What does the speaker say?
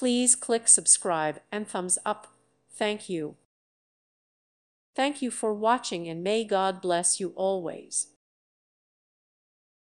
Please click subscribe and thumbs up. Thank you for watching, and may God bless you always.